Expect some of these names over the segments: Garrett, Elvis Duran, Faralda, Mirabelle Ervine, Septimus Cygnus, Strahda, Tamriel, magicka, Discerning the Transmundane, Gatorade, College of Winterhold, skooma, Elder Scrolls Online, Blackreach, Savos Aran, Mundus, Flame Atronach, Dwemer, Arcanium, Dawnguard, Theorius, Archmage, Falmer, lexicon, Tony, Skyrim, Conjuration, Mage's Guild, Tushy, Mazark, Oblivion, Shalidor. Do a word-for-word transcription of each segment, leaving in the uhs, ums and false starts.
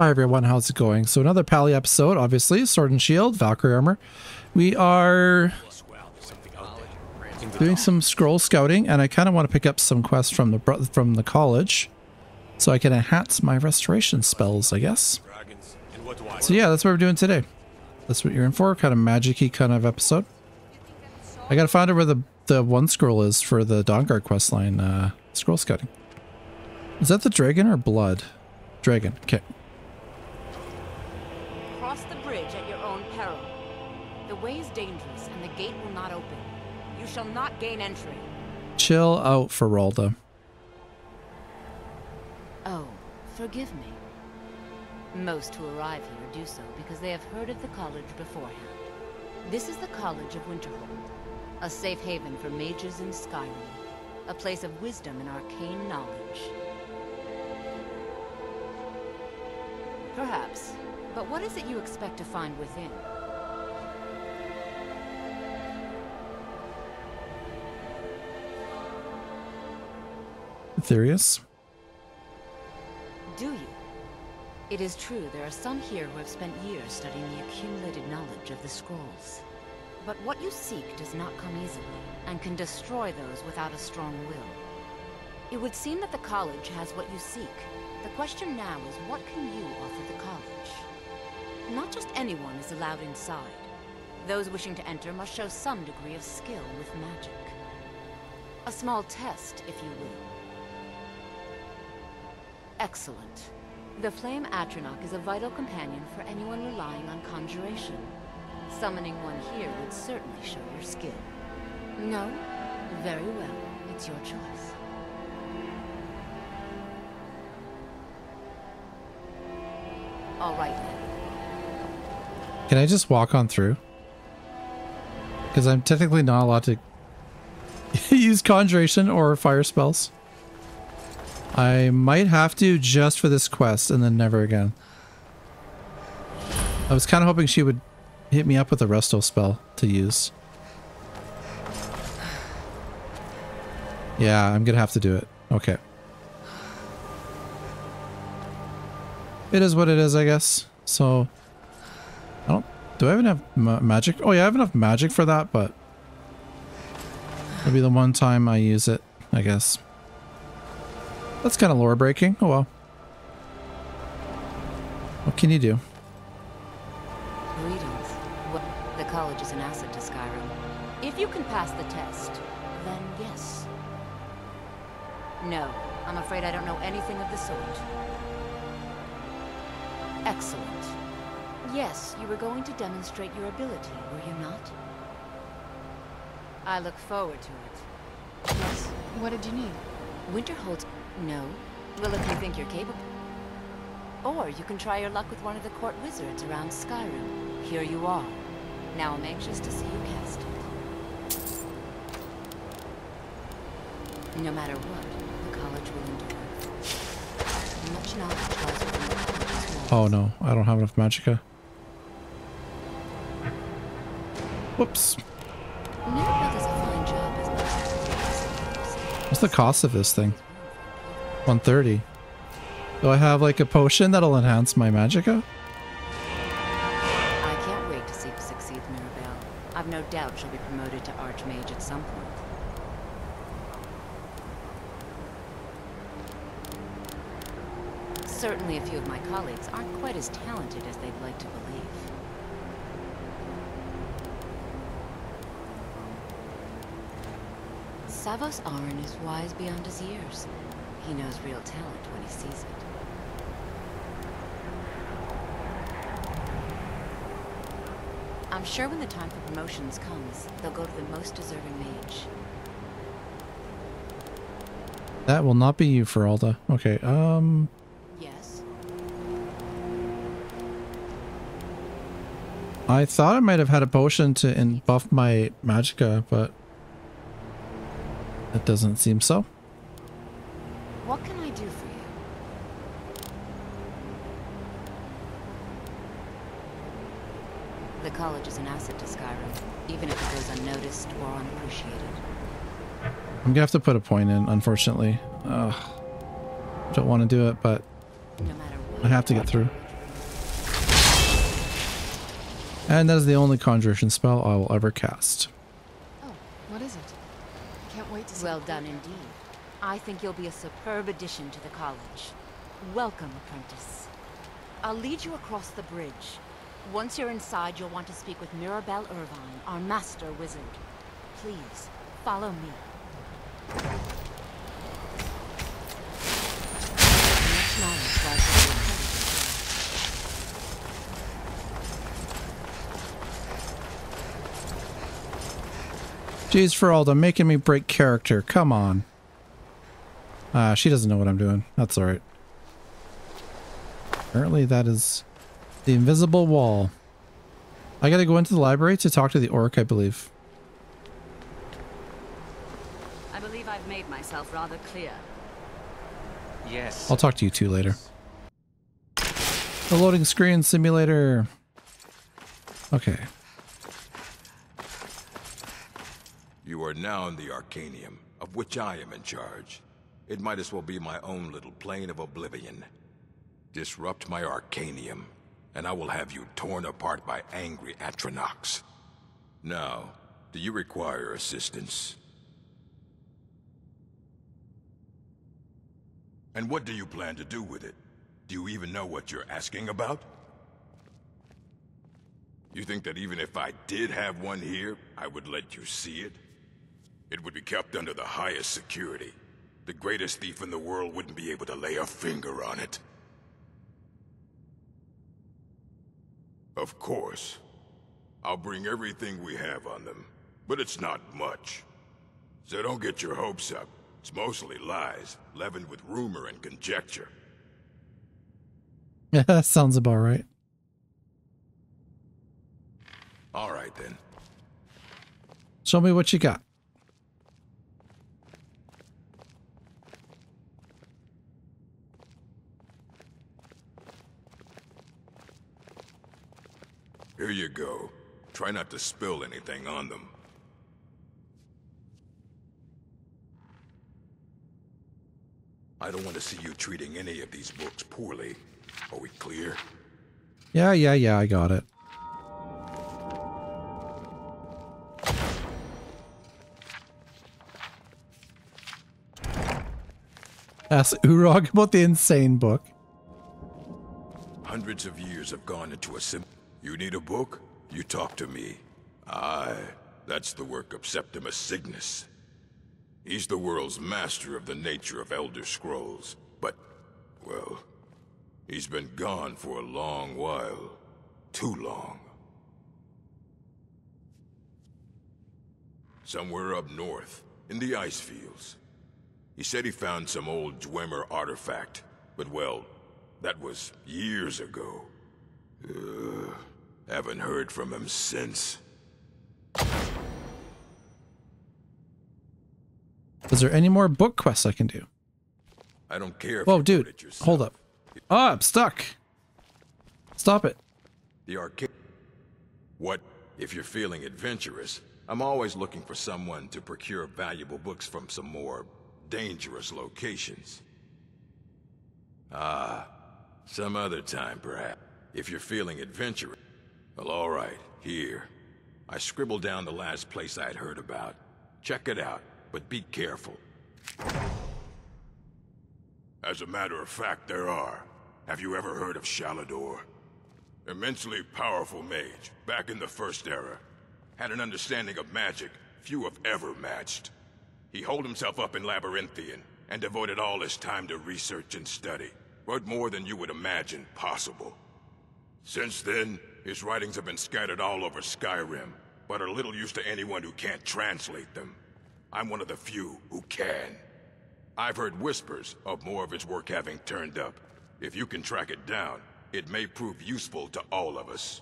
Hi everyone, how's it going? So another Pally episode, obviously. Sword and Shield, Valkyrie Armor. We are doing some scroll scouting, and I kind of want to pick up some quests from the from the college, so I can enhance my restoration spells, I guess. So yeah, that's what we're doing today. That's what you're in for, kind of magic-y kind of episode. I gotta find out where the, the one scroll is for the Dawnguard questline, uh, scroll scouting. Is that the dragon or blood? Dragon, okay. Dangerous and the gate will not open. You shall not gain entry. Chill out, Faralda. Oh, forgive me. Most who arrive here do so because they have heard of the college beforehand. This is the College of Winterhold, a safe haven for mages in Skyrim, a place of wisdom and arcane knowledge. Perhaps, but what is it you expect to find within? Theorius? Do you? It is true there are some here who have spent years studying the accumulated knowledge of the scrolls. But what you seek does not come easily, and can destroy those without a strong will. It would seem that the college has what you seek. The question now is, what can you offer the college? Not just anyone is allowed inside. Those wishing to enter must show some degree of skill with magic. A small test, if you will. Excellent. The Flame Atronach is a vital companion for anyone relying on Conjuration. Summoning one here would certainly show your skill. No? Very well. It's your choice. All right then. Can I just walk on through? Because I'm technically not allowed to use Conjuration or fire spells. I might have to just for this quest and then never again. I was kind of hoping she would hit me up with a resto spell to use. Yeah, I'm gonna have to do it. Okay. It is what it is, I guess. So, I don't. Do I have enough ma magic? Oh yeah, I have enough magic for that, but it'll be the one time I use it, I guess. That's kind of lore breaking. Oh well. What can you do? Greetings. Well, the college is an asset to Skyrim. If you can pass the test, then yes. No, I'm afraid I don't know anything of the sort. Excellent. Yes, you were going to demonstrate your ability, were you not? I look forward to it. Yes. What did you need? Winterhold. No. Well, if you think you're capable. Or you can try your luck with one of the court wizards around Skyrim. Here you are. Now I'm anxious to see you cast it. No matter what, the college will endure. Much knowledge. Oh no, I don't have enough magicka. Whoops. Mirabelle does a fine job as much. What's the cost of this thing? one thirty. Do I have like a potion that'll enhance my magicka? I can't wait to see you succeed, Mirabelle. I've no doubt she'll be promoted to Archmage at some point. Certainly a few of my colleagues aren't quite as talented as they'd like to believe. Savos Aran is wise beyond his years. He knows real talent when he sees it. I'm sure when the time for promotions comes, they'll go to the most deserving mage. That will not be you, Faralda. Okay, um... yes? I thought I might have had a potion to in buff my magicka, but... that doesn't seem so. What can I do for you? The college is an asset to Skyrim, even if it goes unnoticed or unappreciated. I'm gonna have to put a point in, unfortunately. Ugh. Don't want to do it, but no matter what, I have to get through. And that is the only conjuration spell I will ever cast. Oh, what is it? I can't wait to see. Well done indeed. I think you'll be a superb addition to the college. Welcome, apprentice. I'll lead you across the bridge. Once you're inside, you'll want to speak with Mirabelle Ervine, our master wizard. Please, follow me. Jeez, Faralda, making me break character. Come on. Ah, uh, she doesn't know what I'm doing. That's alright. Apparently that is the invisible wall. I gotta go into the library to talk to the orc, I believe. I believe I've made myself rather clear. Yes. I'll talk to you two later. The loading screen simulator. Okay. You are now in the Arcanium, of which I am in charge. It might as well be my own little plane of oblivion. Disrupt my Arcanium, and I will have you torn apart by angry Atronachs. Now, do you require assistance? And what do you plan to do with it? Do you even know what you're asking about? You think that even if I did have one here, I would let you see it? It would be kept under the highest security. The greatest thief in the world wouldn't be able to lay a finger on it. Of course. I'll bring everything we have on them, but it's not much. So don't get your hopes up. It's mostly lies, leavened with rumor and conjecture. Yeah, that sounds about right. All right, then. Show me what you got. Here you go. Try not to spill anything on them. I don't want to see you treating any of these books poorly. Are we clear? Yeah, yeah, yeah, I got it. Ask Urog about the insane book. Hundreds of years have gone into a sim. You need a book? You talk to me. Aye, that's the work of Septimus Cygnus. He's the world's master of the nature of Elder Scrolls, but, well, he's been gone for a long while. Too long. Somewhere up north, in the ice fields. He said he found some old Dwemer artifact, but, well, that was years ago. Uh, haven't heard from him since. Is there any more book quests I can do? I don't care if Whoa, you dude, it yourself. Hold up. Oh, I'm stuck. Stop it. The arcade. What? If you're feeling adventurous, I'm always looking for someone to procure valuable books from some more dangerous locations. Ah, some other time, perhaps. If you're feeling adventurous. Well, all right, here. I scribbled down the last place I'd heard about. Check it out, but be careful. As a matter of fact, there are. Have you ever heard of Shalidor? Immensely powerful mage, back in the First Era. Had an understanding of magic few have ever matched. He holed himself up in Labyrinthian, and devoted all his time to research and study. Wrote more than you would imagine possible. Since then, his writings have been scattered all over Skyrim, but are little use to anyone who can't translate them. I'm one of the few who can. I've heard whispers of more of his work having turned up. If you can track it down, it may prove useful to all of us.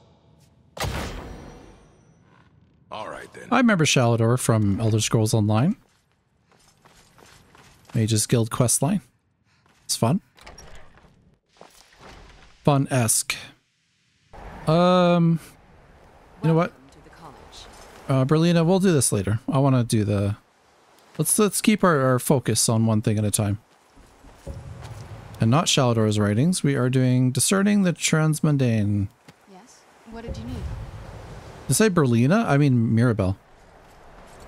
All right, then. I remember Shalidor from Elder Scrolls Online. Mage's Guild questline. It's fun. Fun-esque. Um, you know what? Uh, Berlina, we'll do this later. I want to do the... Let's let's keep our, our focus on one thing at a time. And not Shalidor's writings. We are doing Discerning the Transmundane. Yes? What did you need? Did I say Berlina? I mean Mirabelle.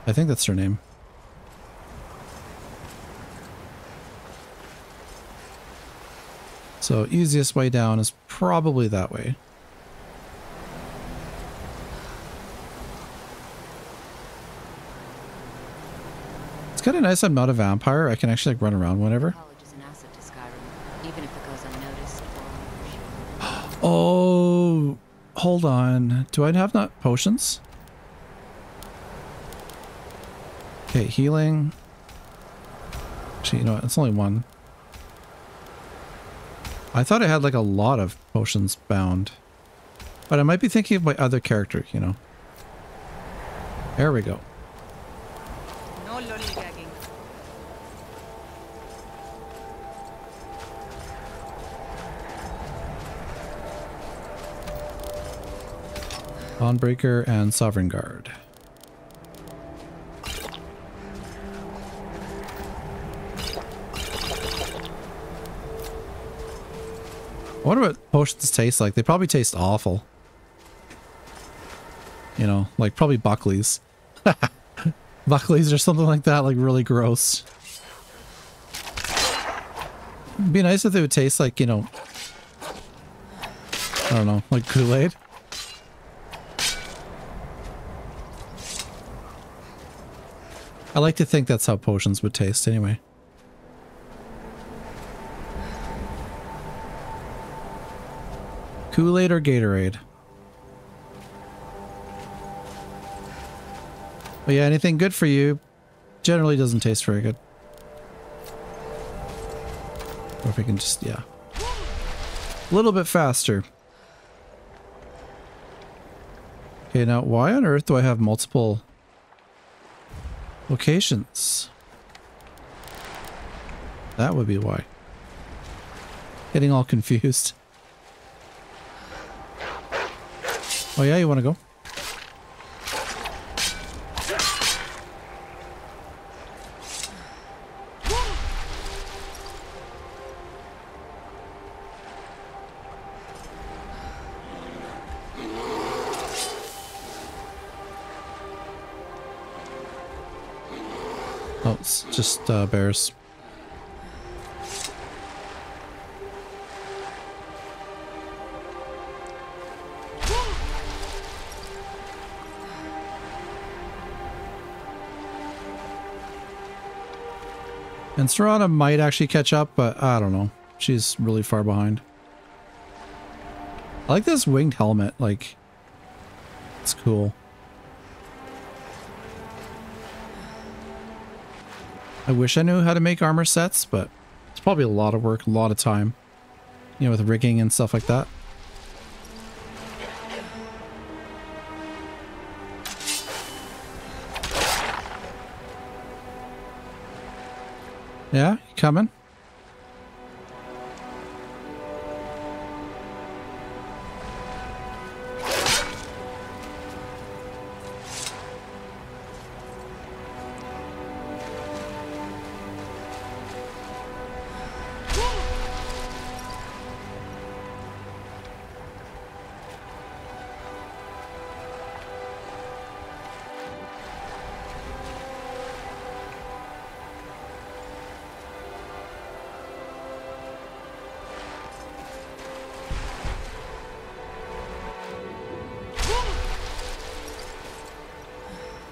I think that's her name. So easiest way down is probably that way. It's kind of nice I'm not a vampire. I can actually like run around whenever. Oh, hold on. Do I have not potions? Okay, healing. Actually, you know what? It's only one. I thought I had like a lot of potions bound. But I might be thinking of my other character, you know. There we go. No lollygagging. Dawnbreaker and Sovereign Guard. I wonder what potions taste like. They probably taste awful. You know, like probably Buckley's. Buckley's or something like that, like really gross. It'd be nice if they would taste like, you know, I don't know, like Kool-Aid. I like to think that's how potions would taste anyway. Kool-Aid or Gatorade? But yeah, anything good for you generally doesn't taste very good. Or if we can just, yeah. A little bit faster. Okay, now why on earth do I have multiple locations? That would be why. Getting all confused. Oh yeah, you want to go? Oh, it's just uh, bears. And Serana might actually catch up, but I don't know. She's really far behind. I like this winged helmet. Like, it's cool. I wish I knew how to make armor sets, but it's probably a lot of work, a lot of time. You know, with rigging and stuff like that. Yeah, you coming?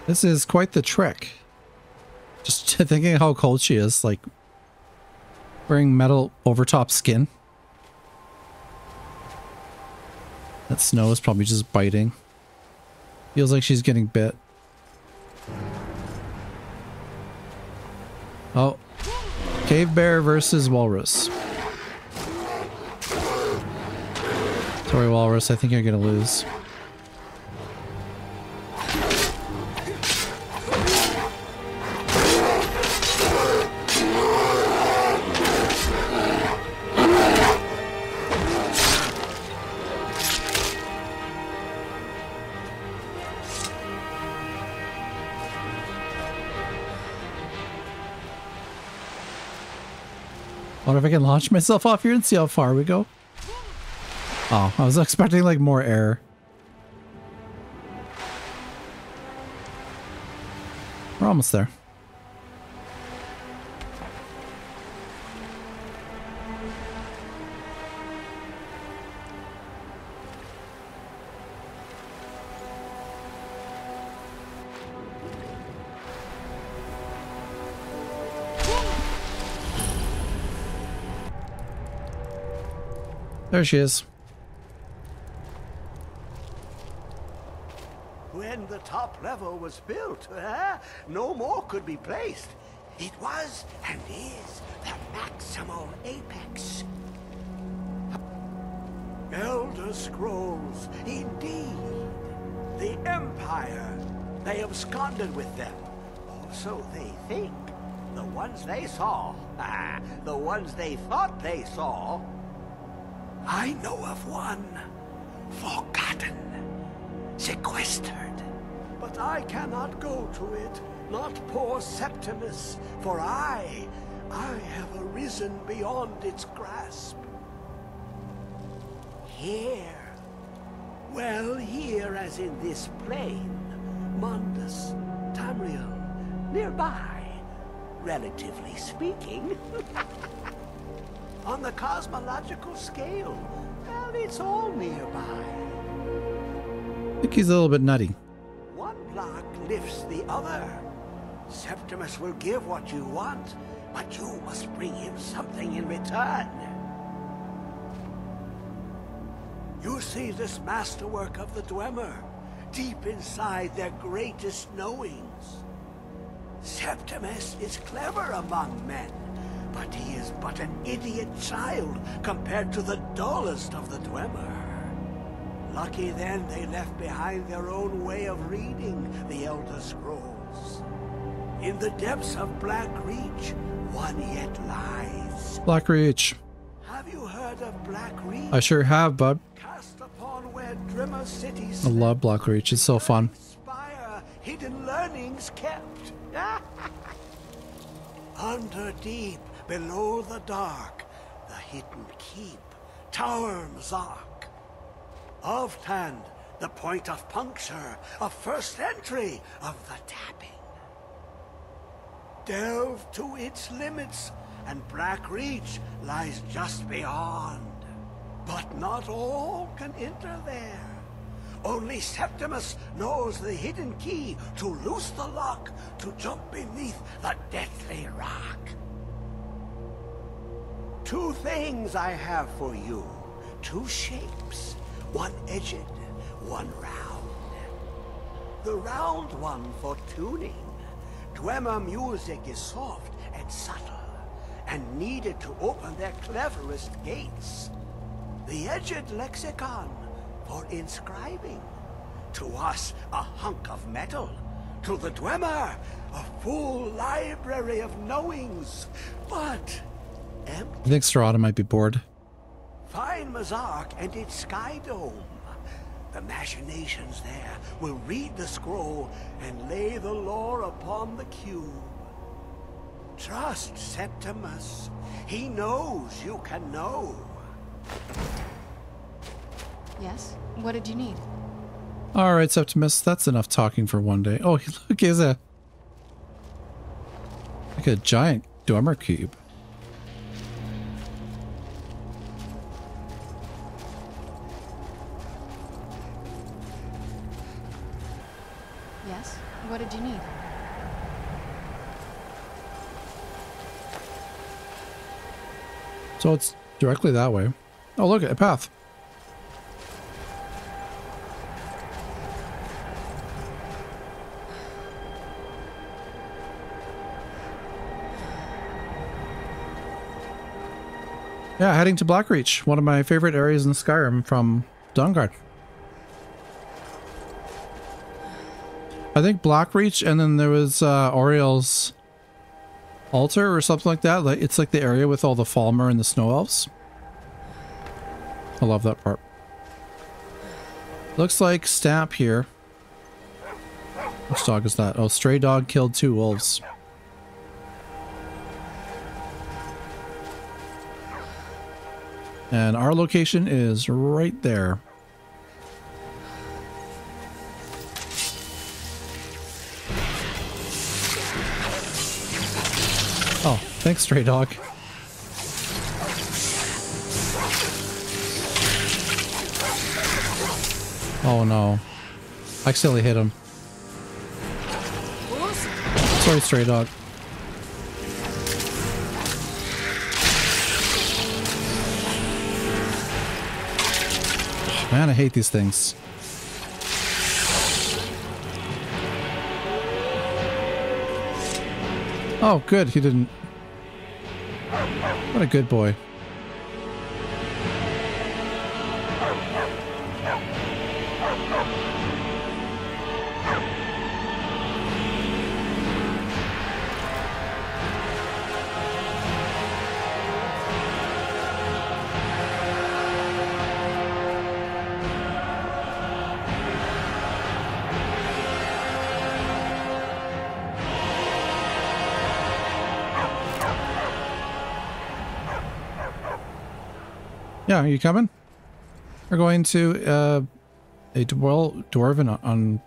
This is quite the trick. Just thinking how cold she is, like wearing metal over top skin. That snow is probably just biting. Feels like she's getting bit. Oh, cave bear versus walrus. Sorry, walrus, I think you're gonna lose. If I can launch myself off here and see how far we go. Oh, I was expecting like more air. We're almost there. There she is. When the top level was built, eh, no more could be placed. It was and is the maximal apex. Elder Scrolls, indeed. The Empire. They absconded with them. Or so they think. The ones they saw. Ah, the ones they thought they saw. I know of one, forgotten, sequestered, but I cannot go to it, not poor Septimus, for I, I have arisen beyond its grasp. Here, well here as in this plain, Mundus, Tamriel, nearby, relatively speaking. On the cosmological scale, well, it's all nearby. I think he's a little bit nutty. One block lifts the other. Septimus will give what you want, but you must bring him something in return. You see this masterwork of the Dwemer, deep inside their greatest knowings. Septimus is clever among men. But he is but an idiot child compared to the dullest of the Dwemer. Lucky then they left behind their own way of reading the Elder Scrolls. In the depths of Blackreach, one yet lies. Blackreach. Have you heard of Blackreach? I sure have, bud. Cast upon where Dwemer cities. I love Blackreach. It's so fun. Inspire hidden learnings kept. Under deep. Below the dark, the hidden keep, Tower Mazark. Offhand, the point of puncture, of first entry, of the tapping. Delve to its limits, and Blackreach lies just beyond. But not all can enter there. Only Septimus knows the hidden key to loose the lock, to jump beneath the deathly rock. Two things I have for you. Two shapes. One edged, one round. The round one for tuning. Dwemer music is soft and subtle, and needed to open their cleverest gates. The edged lexicon for inscribing. To us, a hunk of metal. To the Dwemer, a full library of knowings. But... empty. I think Strahda might be bored. Find Mazark and its sky dome. The machinations there will read the scroll and lay the lore upon the cube. Trust Septimus. He knows you can know. Yes? What did you need? Alright, Septimus. That's enough talking for one day. Oh, look, he's a... like a giant Dwemer cube. What did you need? So it's directly that way. Oh, look, a path. Yeah, heading to Blackreach, one of my favorite areas in Skyrim from Dawnguard. I think Blackreach, and then there was uh, Oriel's altar or something like that. Like it's like the area with all the Falmer and the snow elves. I love that part. Looks like Stamp here. Which dog is that? Oh, stray dog killed two wolves. And our location is right there. Thanks, stray dog. Oh no. I accidentally hit him. Sorry, stray dog. Man, I hate these things. Oh, good, he didn't. What a good boy. Yeah, are you coming? We're going to uh, a dwell dwarven on, on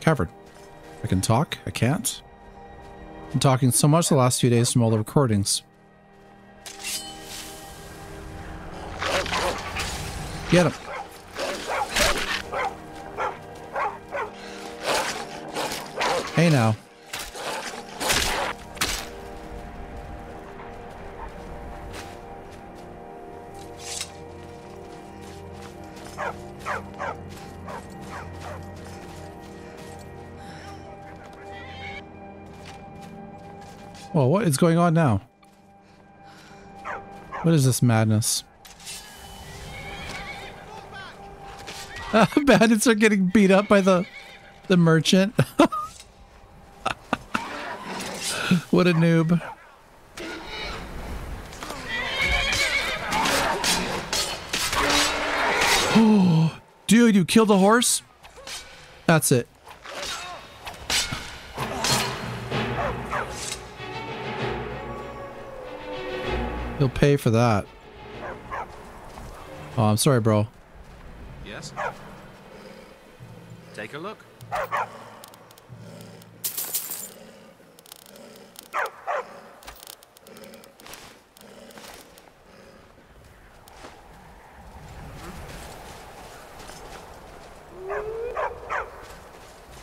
cavern. I can talk. I can't. I'm talking so much the last few days from all the recordings. Get him. Hey now. Whoa, what is going on now? What is this madness? Uh, bandits are getting beat up by the the merchant. What a noob. Oh, dude, you killed a horse? That's it. He'll pay for that. Oh, I'm sorry, bro. Yes. Take a look.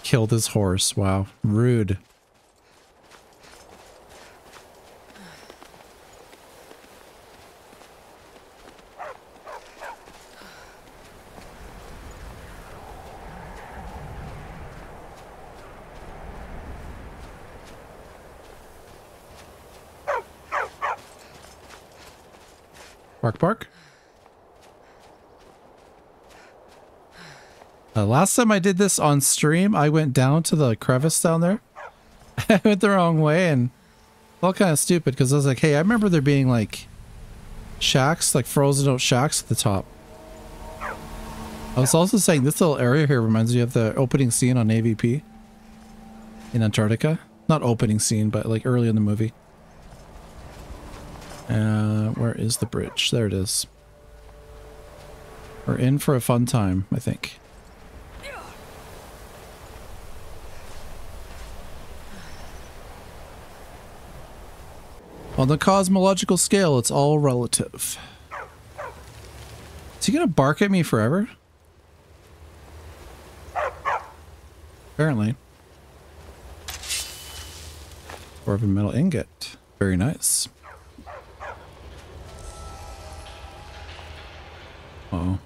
Killed his horse. Wow. Rude. Bark, bark. Uh, last time I did this on stream, I went down to the crevice down there. I went the wrong way and all kind of stupid because I was like, hey, I remember there being like shacks, like frozen out shacks at the top. I was also saying this little area here reminds me of the opening scene on A V P in Antarctica. Not opening scene, but like early in the movie. Uh, where is the bridge? There it is. We're in for a fun time, I think. On the cosmological scale, it's all relative. Is he gonna bark at me forever? Apparently. Dwarven metal ingot. Very nice. Uh-oh.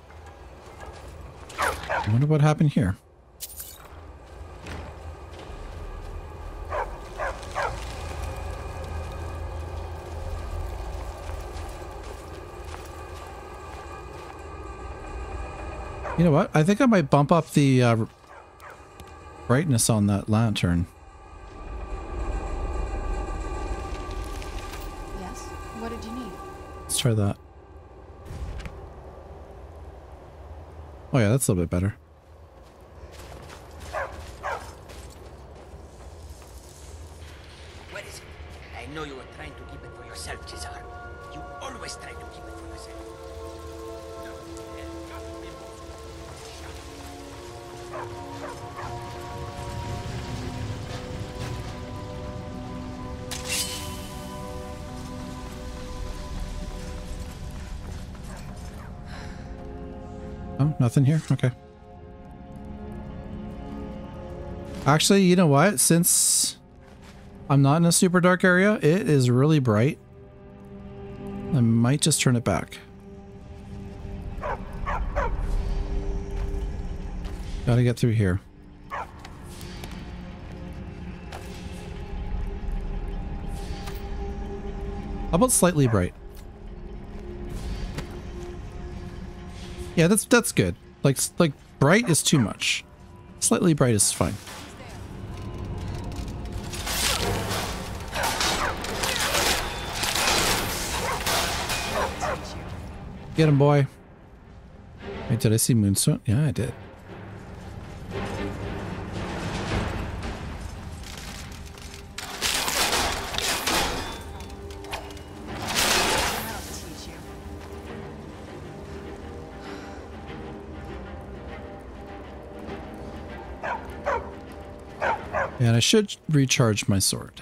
I wonder what happened here. You know what? I think I might bump up the uh, brightness on that lantern. Yes. What did you need? Let's try that. Oh yeah, that's a little bit better. Where is it? I know you were trying to keep it for yourself, Cesar. You always try to keep it for yourself. Oh, nothing here? Okay. Actually, you know what? Since I'm not in a super dark area, it is really bright. I might just turn it back. Gotta get through here. How about slightly bright? Yeah, that's that's good. Like like bright is too much. Slightly bright is fine. Get him, boy. Wait, did I see Moonstone? Yeah, I did. And I should recharge my sword.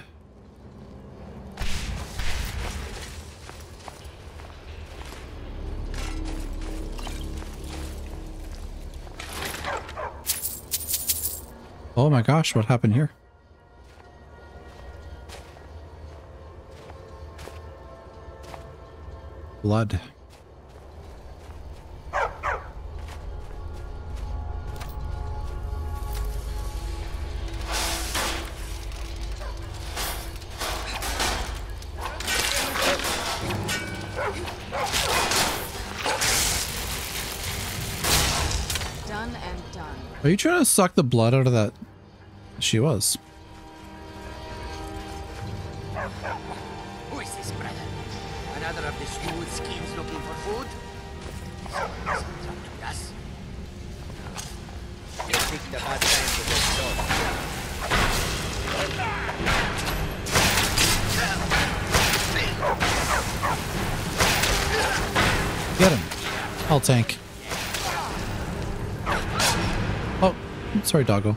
Oh my gosh, what happened here? Blood. Are you trying to suck the blood out of that? She was. Who is this brother? Another of the stupid schemes looking for food? You picked the bad time to get stolen. Get him. I'll tank. Sorry, doggo.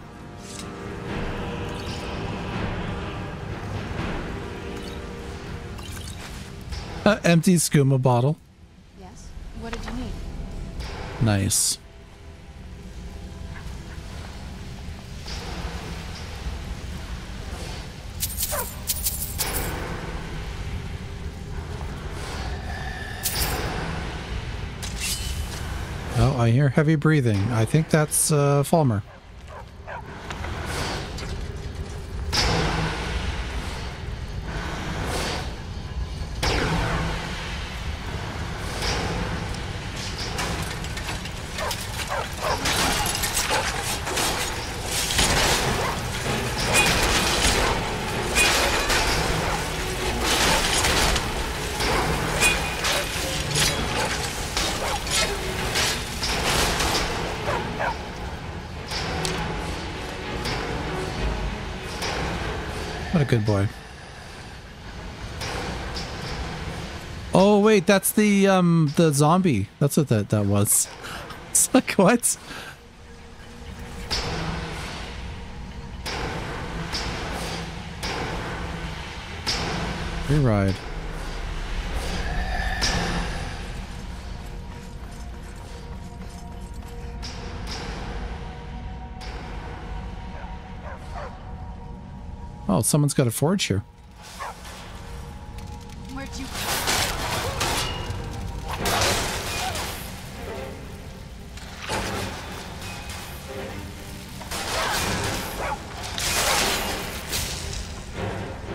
Uh, empty skooma bottle. Yes. What did you need? Nice. Oh, I hear heavy breathing. I think that's uh, Falmer. Good boy. Oh wait, that's the um the zombie. That's what that that was. It's like what? Reride. Oh, someone's got a forge here. Where'd you go?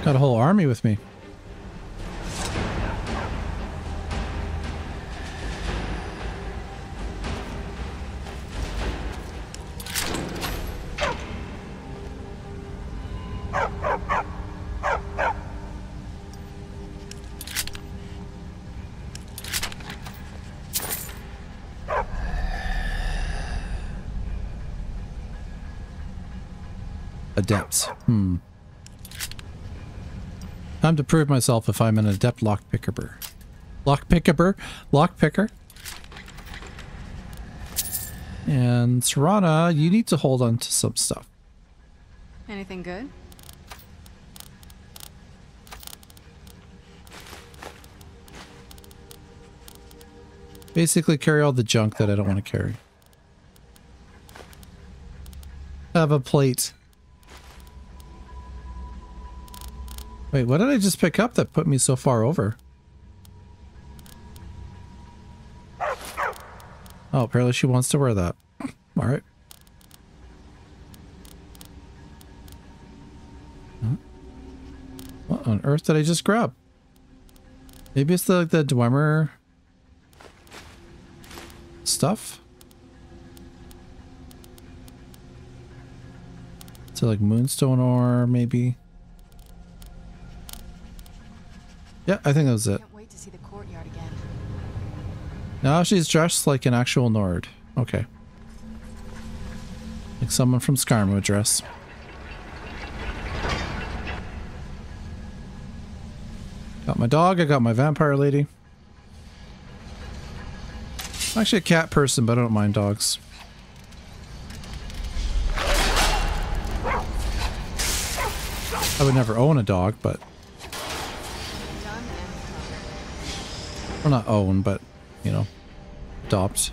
Got a whole army with me. Adepts. Hmm. Time to prove myself if I'm an adept lock picker. Lock picker? Lock picker? And Serana, you need to hold on to some stuff. Anything good? Basically carry all the junk that I don't want to carry. Have a plate. Wait, what did I just pick up that put me so far over? Oh, apparently she wants to wear that. All right. What on earth did I just grab? Maybe it's the, the Dwemer stuff? So like moonstone ore, maybe. Yeah, I think that was it. Can't wait to see the courtyard again. Now she's dressed like an actual Nord. Okay. Like someone from Skyrim would dress. Got my dog, I got my vampire lady. I'm actually a cat person, but I don't mind dogs. I would never own a dog, but... Well, not own, but, you know, adopt.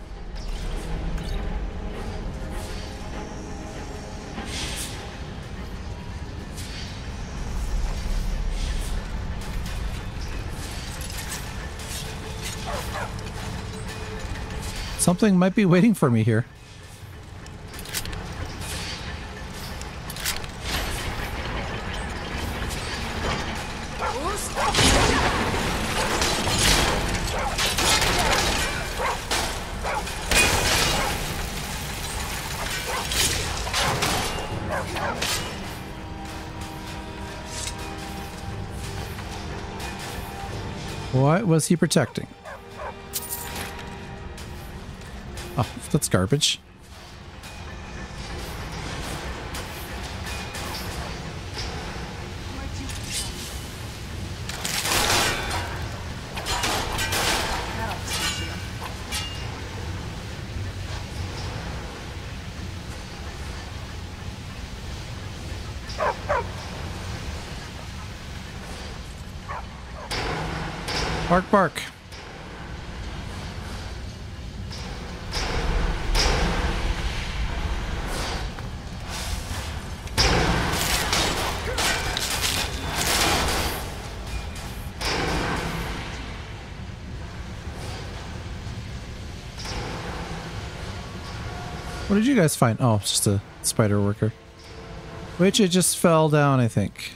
Something might be waiting for me here. What was he protecting? Oh, that's garbage. Bark, bark. What did you guys find? Oh, just a spider worker. Which it just fell down, I think.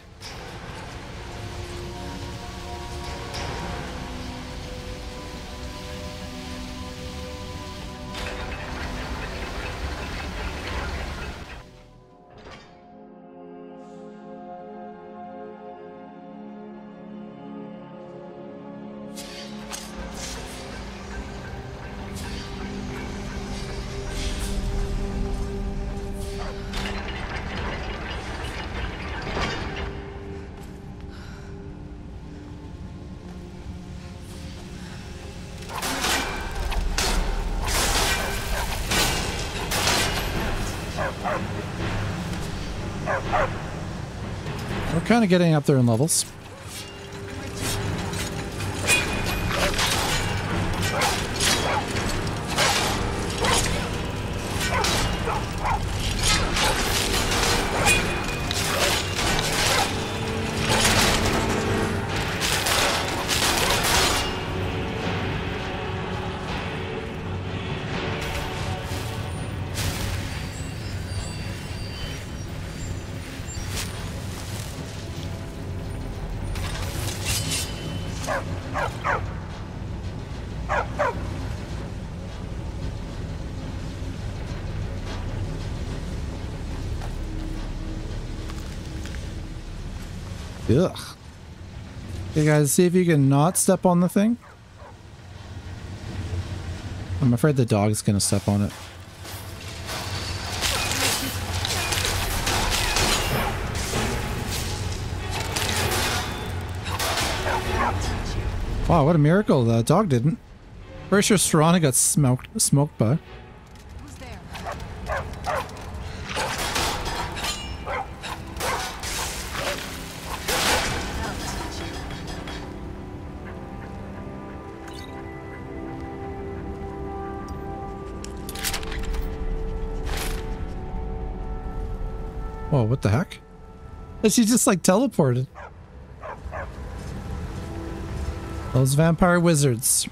Kind of getting up there in levels. Ugh. Okay guys, see if you can not step on the thing. I'm afraid the dog's gonna step on it. Wow, what a miracle the dog didn't. Pretty sure Serana got smoked, smoked by. Whoa, what the heck? And she just like teleported. Those vampire wizards.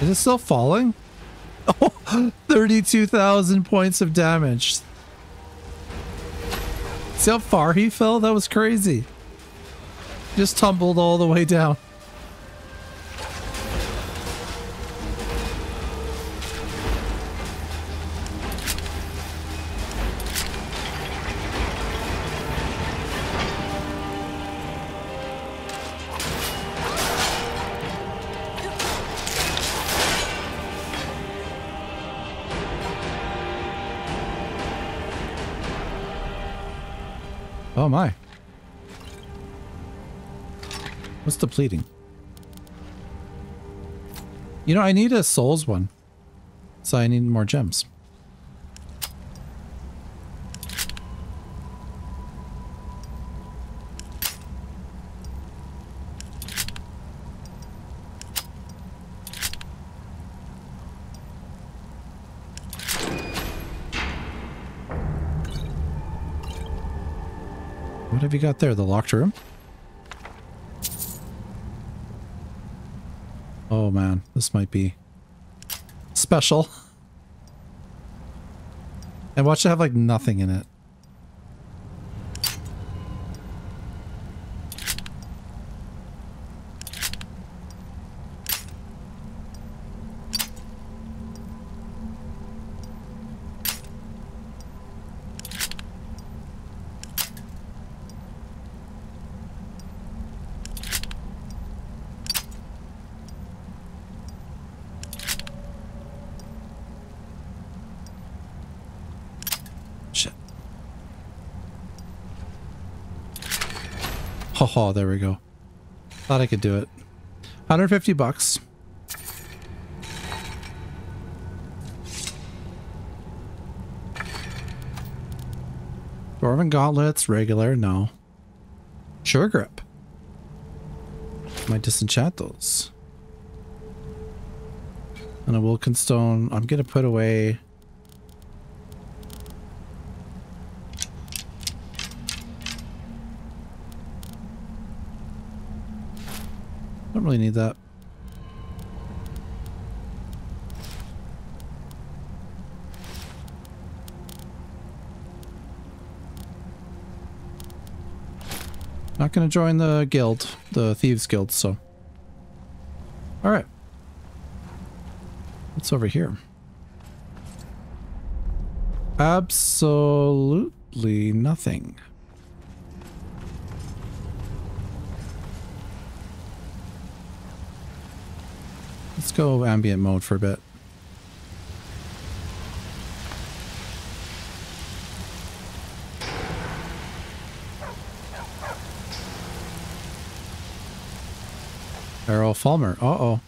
Is it still falling? Oh, thirty-two thousand points of damage. See how far he fell? That was crazy. Just tumbled all the way down. Oh my. What's depleting? You know, I need a souls one. So I need more gems. What have you got there? The locked room? Oh man, this might be special. And watch it have like nothing in it. Oh, there we go. Thought I could do it. one hundred fifty bucks. Dwarven gauntlets, regular, no. Sure grip. Might disenchant those. And a Wilken stone. I'm gonna put away. Don't really need that. Not gonna join the guild, the Thieves Guild, so. Alright. What's over here? Absolutely nothing. Let's go ambient mode for a bit. Arrow Falmer. Uh-oh.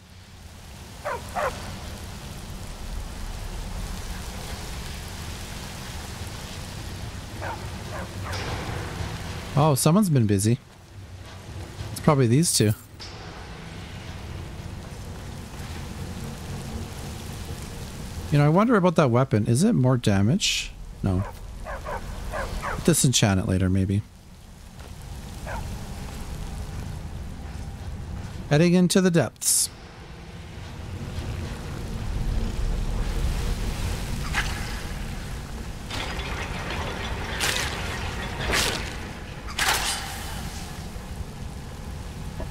Oh, someone's been busy. It's probably these two. You know, I wonder about that weapon. Is it more damage? No. Disenchant it later, maybe. Heading into the depths.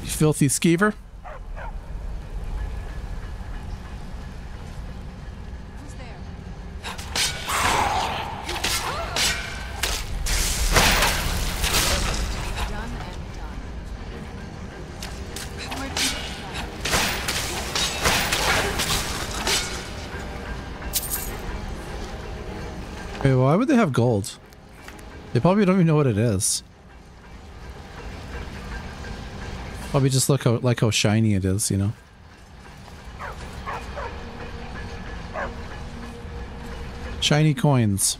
You filthy skeever. Why would they have gold? They probably don't even know what it is. Probably just look how, like how shiny it is, you know. Shiny coins.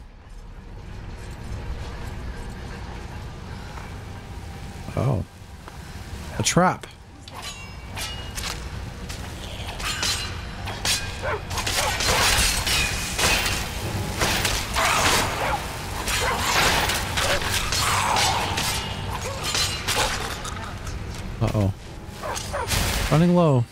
Oh. A trap. Uh-oh. Running low.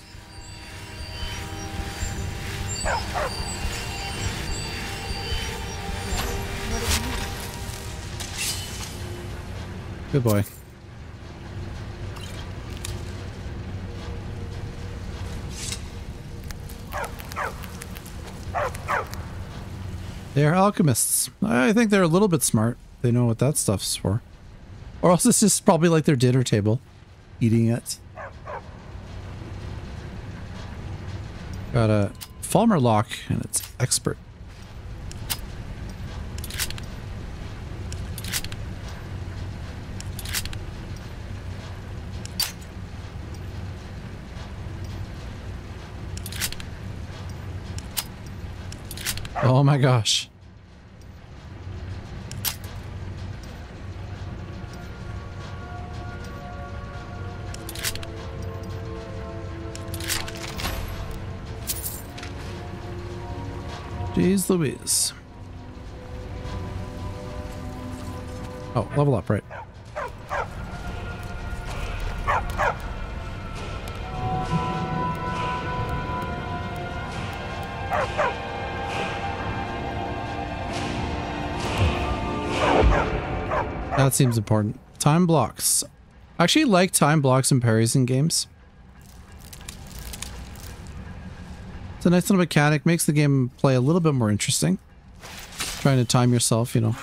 Good boy. They are alchemists. I think they're a little bit smart. They know what that stuff's for. Or else it's just probably like their dinner table. Eating it. Got a Falmer lock and it's expert. Oh my gosh. Jeez Louise. Oh, level up, right. That seems important. Time blocks. I actually like time blocks and parries in games. It's a nice little mechanic, makes the game play a little bit more interesting. Trying to time yourself, you know.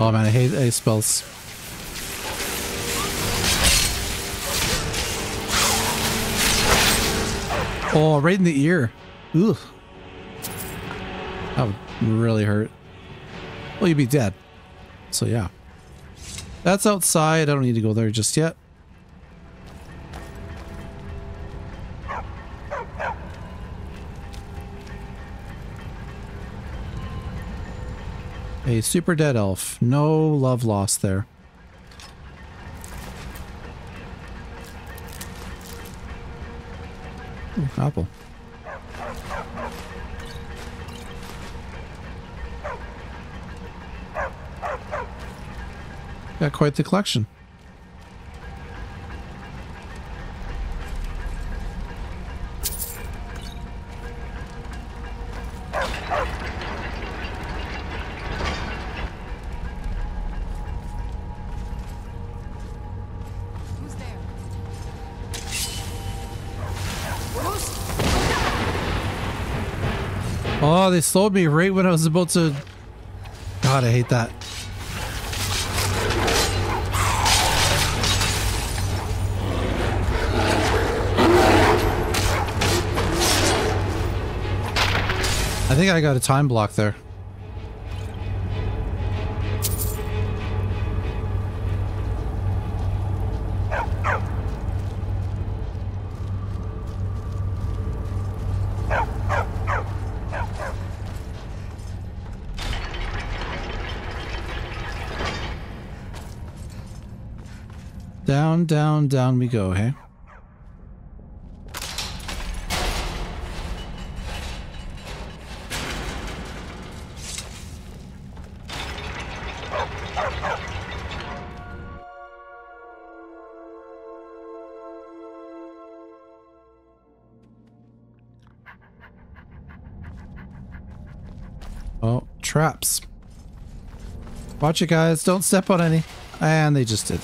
Oh man, I hate A spells. Oh, right in the ear. Ugh. That would really hurt. Well, you'd be dead. So yeah. That's outside. I don't need to go there just yet. A super dead elf. No love lost there. Ooh, apple. Got quite the collection. Oh, they slowed me right when I was about to... God, I hate that. I think I got a time block there. Down, down, down we go, hey? Oh, traps. Watch it, guys. Don't step on any. And they just did.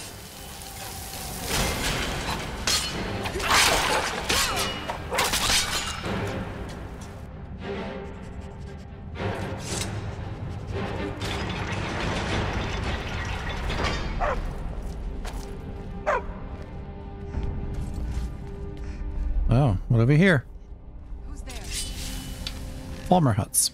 What over here? Who's there? Falmer huts.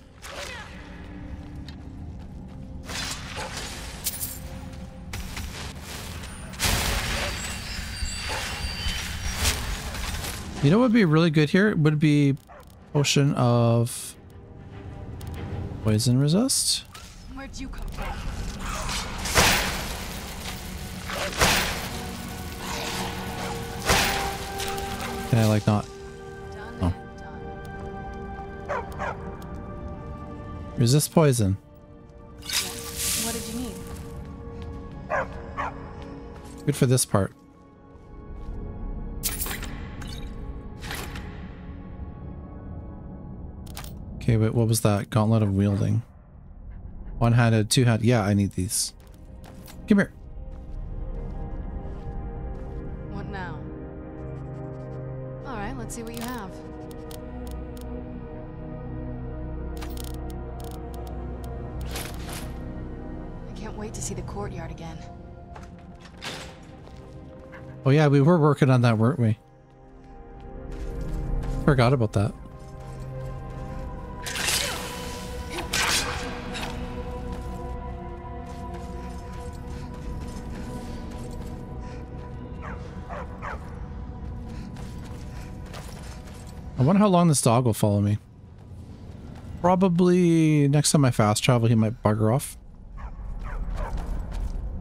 You know what would be really good here? It would be potion of poison resist. Where'd you come from? Can I like not? Oh. Resist poison. What did you need? Good for this part. Okay, wait, what was that? Gauntlet of wielding. One-handed, two-handed. Yeah, I need these. Come here. What now? All right, let's see what you have. I can't wait to see the courtyard again. Oh yeah, we were working on that, weren't we? Forgot about that. I wonder how long this dog will follow me. Probably next time I fast travel, he might bugger off.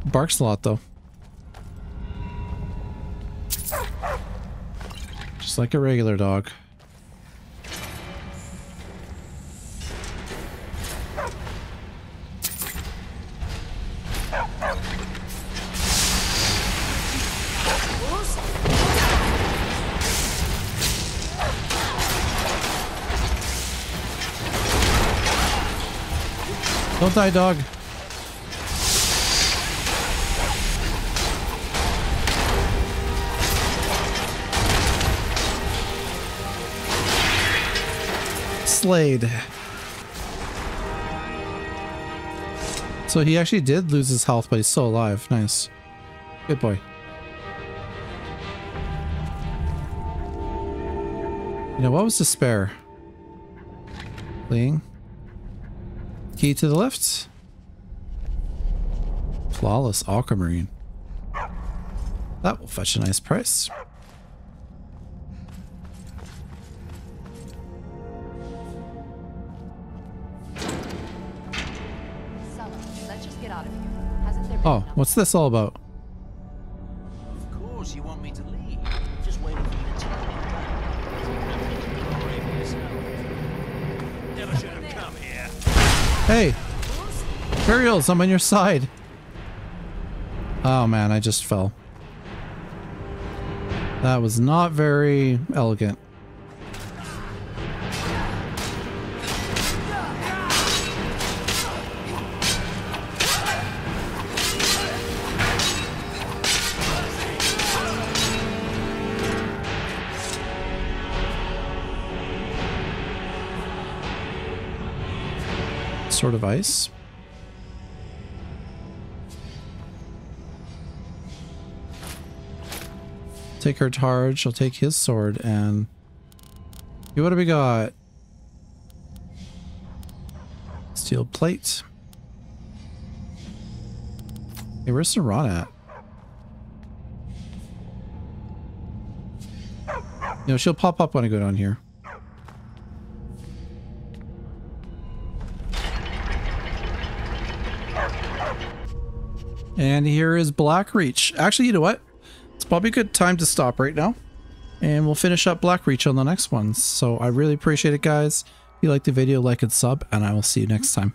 Barks a lot though. Just like a regular dog. Don't die, dog. Slayed. So he actually did lose his health, but he's still alive. Nice. Good boy. You know, what was the spare? Fleeing. Key to the left. Flawless aquamarine. That will fetch a nice price. Oh, what's this all about? Of course you want me to leave. Just wait for you to tell me back. Never should have come here. Hey! Imperials, I'm on your side! Oh man, I just fell. That was not very elegant. Sort of ice. Take her tard, she'll take his sword, and what do we got? Steel plate. Hey, where's Saran at? You know, she'll pop up when I go down here. And here is Blackreach. Actually, you know what? It's probably a good time to stop right now. And we'll finish up Blackreach on the next one. So I really appreciate it, guys. If you liked the video, like and sub. And I will see you next time.